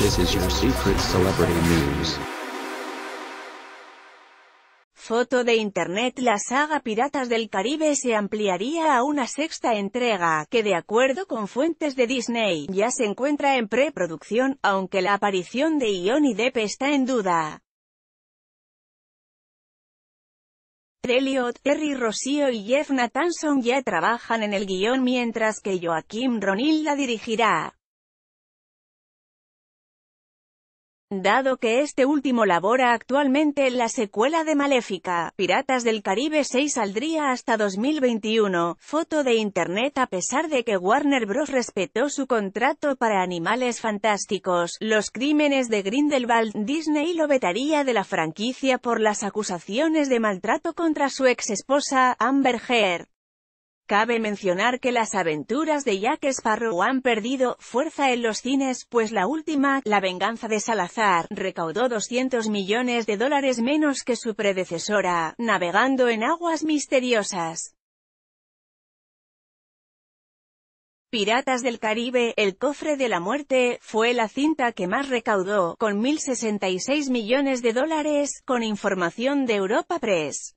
This is your secret celebrity news. Foto de internet. La saga Piratas del Caribe se ampliaría a una sexta entrega, que de acuerdo con fuentes de Disney, ya se encuentra en preproducción, aunque la aparición de Johnny Depp está en duda. Ted Elliot, Terry Rocío y Jeff Nathanson ya trabajan en el guión, mientras que Joachim Ronning la dirigirá. Dado que este último labora actualmente en la secuela de Maléfica, Piratas del Caribe 6 saldría hasta 2021, foto de internet. A pesar de que Warner Bros. Respetó su contrato para Animales Fantásticos, Los Crímenes de Grindelwald, Disney lo vetaría de la franquicia por las acusaciones de maltrato contra su ex esposa, Amber Heard. Cabe mencionar que las aventuras de Jack Sparrow han perdido fuerza en los cines, pues la última, La Venganza de Salazar, recaudó $200 millones menos que su predecesora, navegando en aguas misteriosas. Piratas del Caribe, El Cofre de la Muerte, fue la cinta que más recaudó, con $1.066 millones, con información de Europa Press.